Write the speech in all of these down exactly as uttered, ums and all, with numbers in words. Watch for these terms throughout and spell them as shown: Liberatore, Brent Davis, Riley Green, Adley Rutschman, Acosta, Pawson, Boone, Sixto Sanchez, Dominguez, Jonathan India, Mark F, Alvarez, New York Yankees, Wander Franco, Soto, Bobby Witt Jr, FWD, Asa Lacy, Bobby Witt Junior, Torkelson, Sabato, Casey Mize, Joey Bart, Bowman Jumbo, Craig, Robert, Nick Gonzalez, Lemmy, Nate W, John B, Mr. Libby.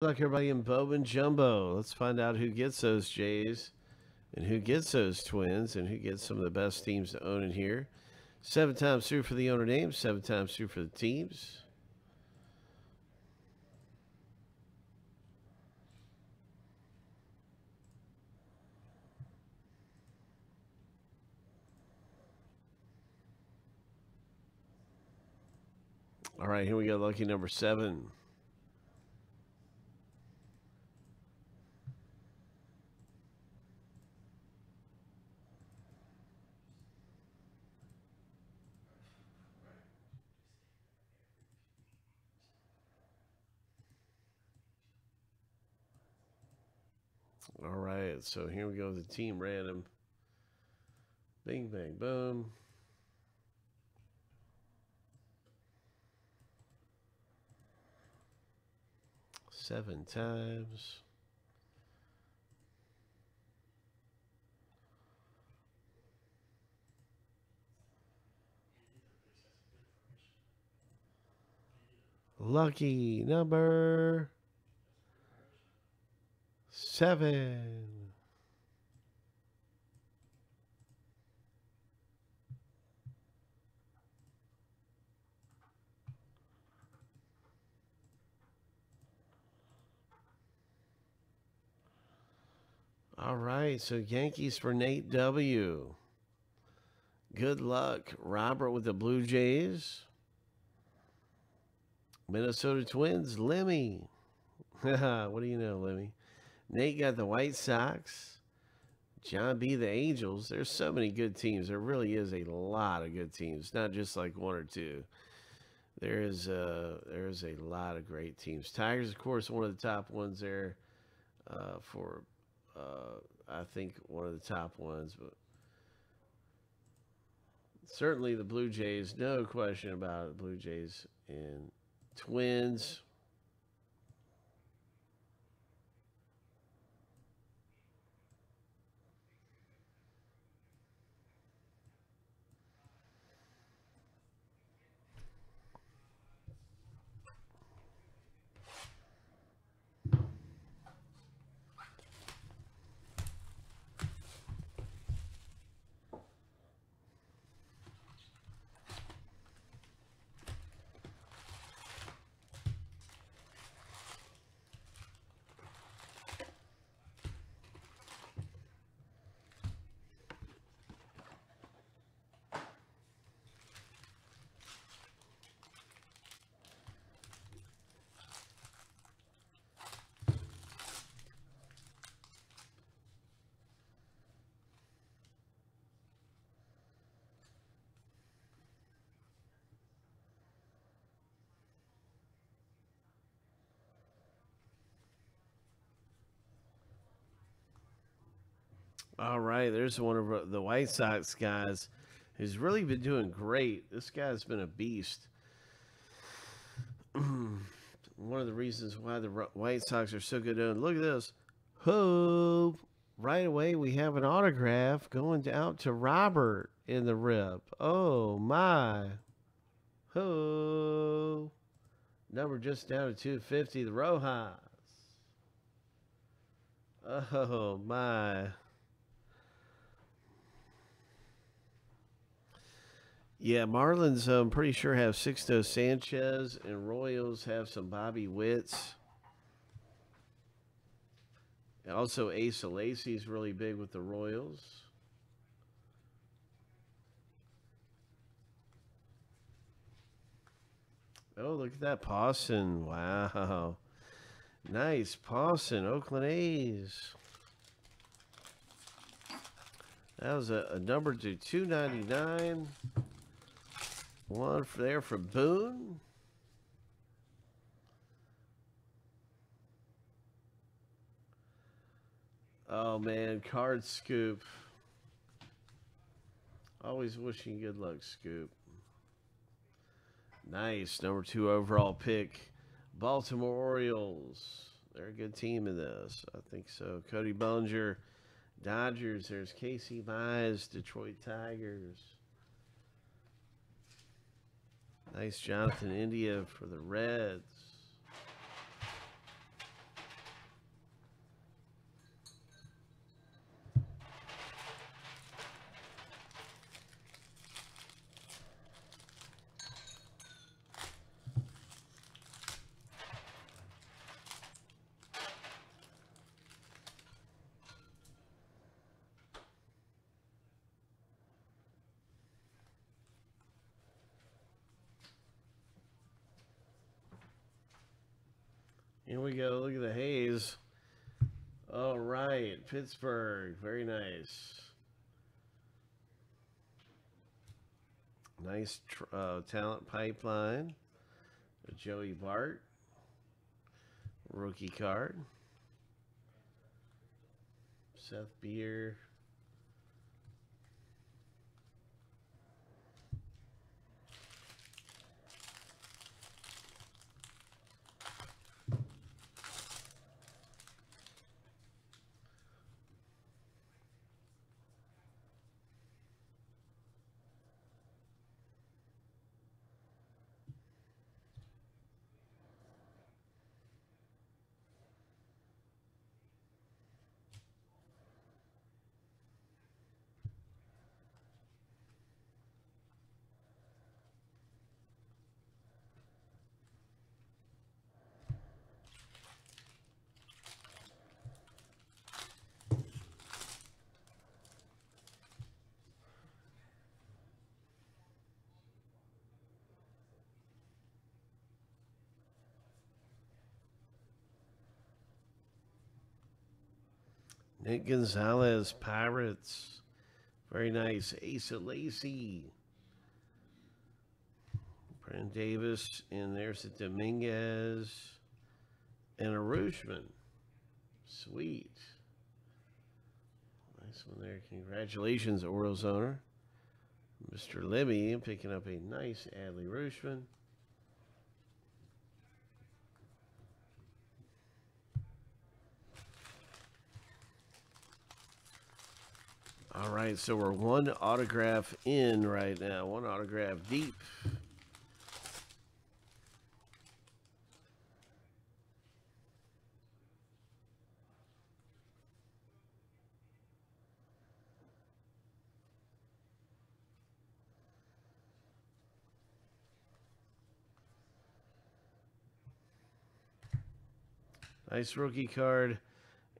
Good luck, everybody, in Bowman Jumbo. Let's find out who gets those Jays and who gets those Twins and who gets some of the best teams to own in here. Seven times through for the owner names, seven times through for the teams. All right, here we go. Lucky number seven. All right, so here we go with the team random. Bing, bang, boom. Seven times. Lucky number seven. All right, so Yankees for Nate W. Good luck, Robert, with the Blue Jays. Minnesota Twins, Lemmy. What do you know, Lemmy? Nate got the White Sox. John B, the Angels. There's so many good teams. There really is a lot of good teams, not just like one or two. There is a, there is a lot of great teams. Tigers, of course, one of the top ones there uh, for... Uh, I think one of the top ones, but certainly the Blue Jays, no question about it. The Blue Jays and Twins. All right, there's one of the White Sox guys who's really been doing great. This guy's been a beast. One of the reasons why the White Sox are so good. Look at this. Hope. Right away, we have an autograph going out to Robert in the rip. Oh, my. Ho. Number just down to two fifty. The Rojas. Oh, my. Yeah, Marlins, I'm pretty sure, have Sixto Sanchez, and Royals have some Bobby Witts. Also, Asa Lacy is really big with the Royals. Oh, look at that, Pawson. Wow. Nice, Pawson, Oakland A's. That was a, a number to two ninety-nine. One there for Boone. Oh, man. Card Scoop. Always wishing good luck, Scoop. Nice. Number two overall pick. Baltimore Orioles. They're a good team in this. I think so. Cody Bellinger. Dodgers. There's Casey Mize. Detroit Tigers. Nice Jonathan India for the Reds. Here we go. Look at the haze. All right. Pittsburgh. Very nice. Nice uh, talent pipeline. Joey Bart. Rookie card. Seth Beer. Nick Gonzalez, Pirates. Very nice. Asa Lacy. Brent Davis. And there's a Dominguez. And a Rutschman. Sweet. Nice one there. Congratulations, Orioles owner. Mister Libby picking up a nice Adley Rutschman. All right, so we're one autograph in right now. One autograph deep. Nice rookie card.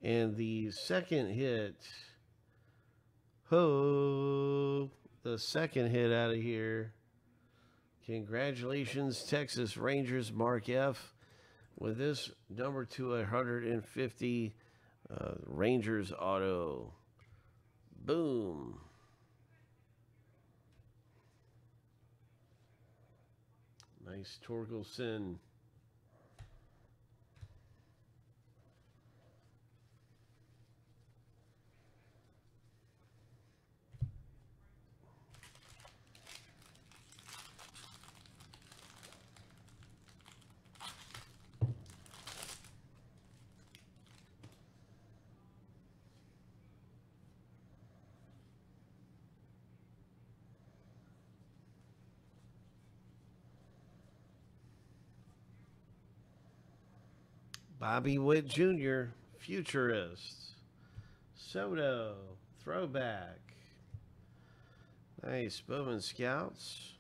And the second hit... Oh, the second hit out of here. Congratulations, Texas Rangers, Mark F. With this number two hundred fifty uh, Rangers auto. Boom. Nice Torkelson. Bobby Witt Junior, Futurist. Soto, throwback. Nice, Bowman Scouts.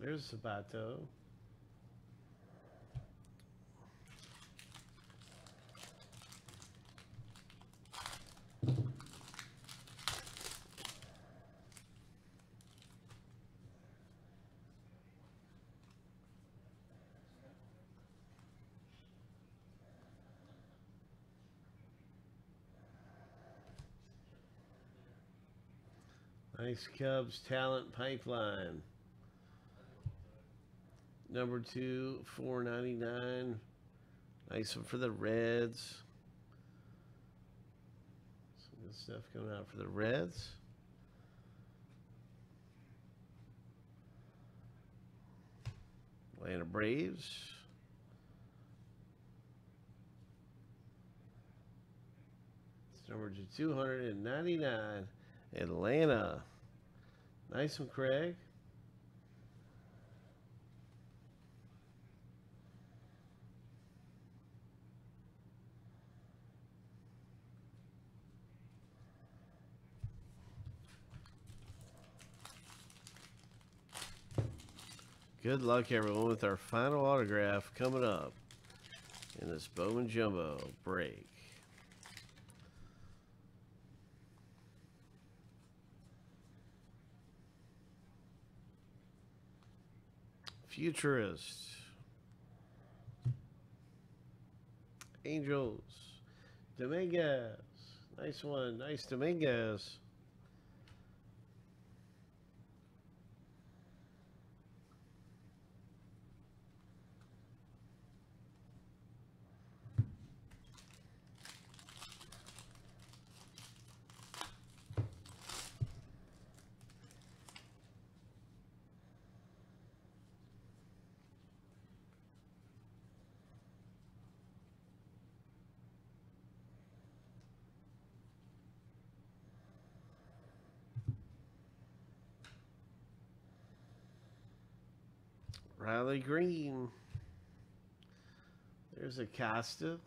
There's Sabato. Nice Cubs talent pipeline. Number two, four ninety-nine. Nice one for the Reds. Some good stuff coming out for the Reds. Atlanta Braves. It's number two ninety-nine. Atlanta. Nice one, Craig. Good luck, everyone, with our final autograph coming up in this Bowman Jumbo break. Futurist. Angels. Dominguez. Nice one. Nice Dominguez. Riley Green. There's Acosta.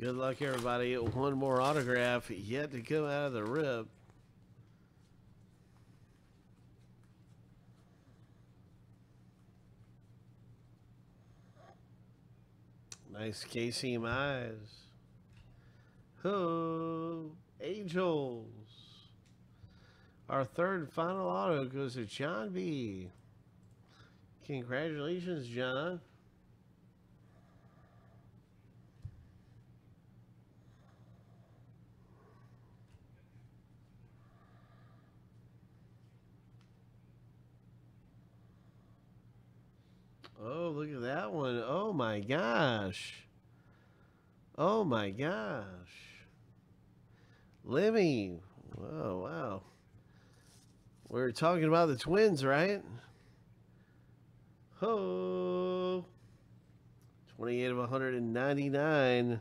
Good luck, everybody. One more autograph yet to come out of the rip. Nice Casey Mize. Oh, Angels. Our third and final auto goes to John B. Congratulations, John. Oh, look at that one. Oh, my gosh. Oh, my gosh. Lemmy. Wow, wow. We were talking about the Twins, right? Oh. twenty-eight of one ninety-nine.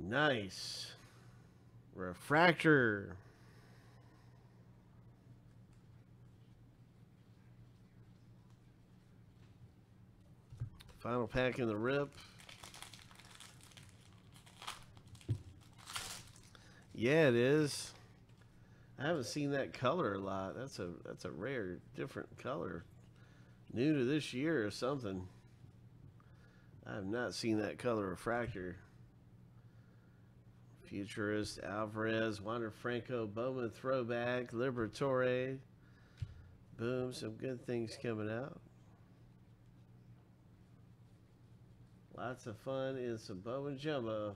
Nice. Refractor. Final pack in the rip. Yeah, it is. I haven't seen that color a lot. That's a that's a rare, different color. New to this year or something. I have not seen that color refractor. Futurist, Alvarez, Wander Franco, Bowman throwback, Liberatore. Boom, some good things coming out. Lots of fun in some Bowman Jumbo.